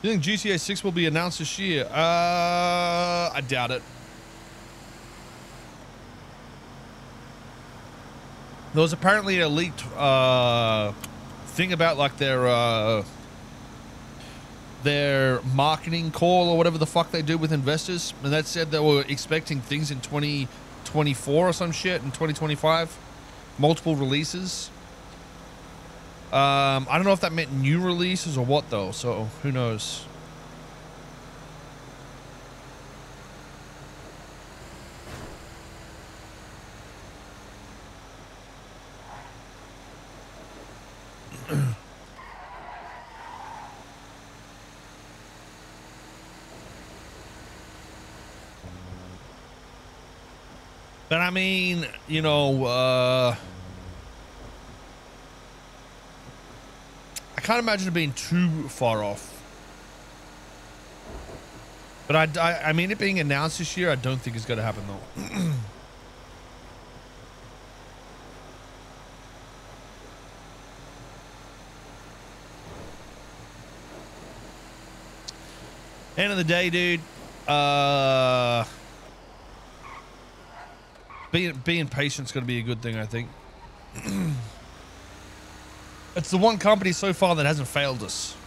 You think GTA 6 will be announced this year? I doubt it. There was apparently a leaked thing about like their marketing call or whatever the fuck they do with investors, and that said they were expecting things in 2024 or some shit, in 2025, multiple releases. I don't know if that meant new releases or what though, so who knows. But I mean, you know, I can't imagine it being too far off. But I mean, it being announced this year, I don't think it's going to happen though. End of the day, dude. Being patient's going to be a good thing, I think. It's the one company so far that hasn't failed us.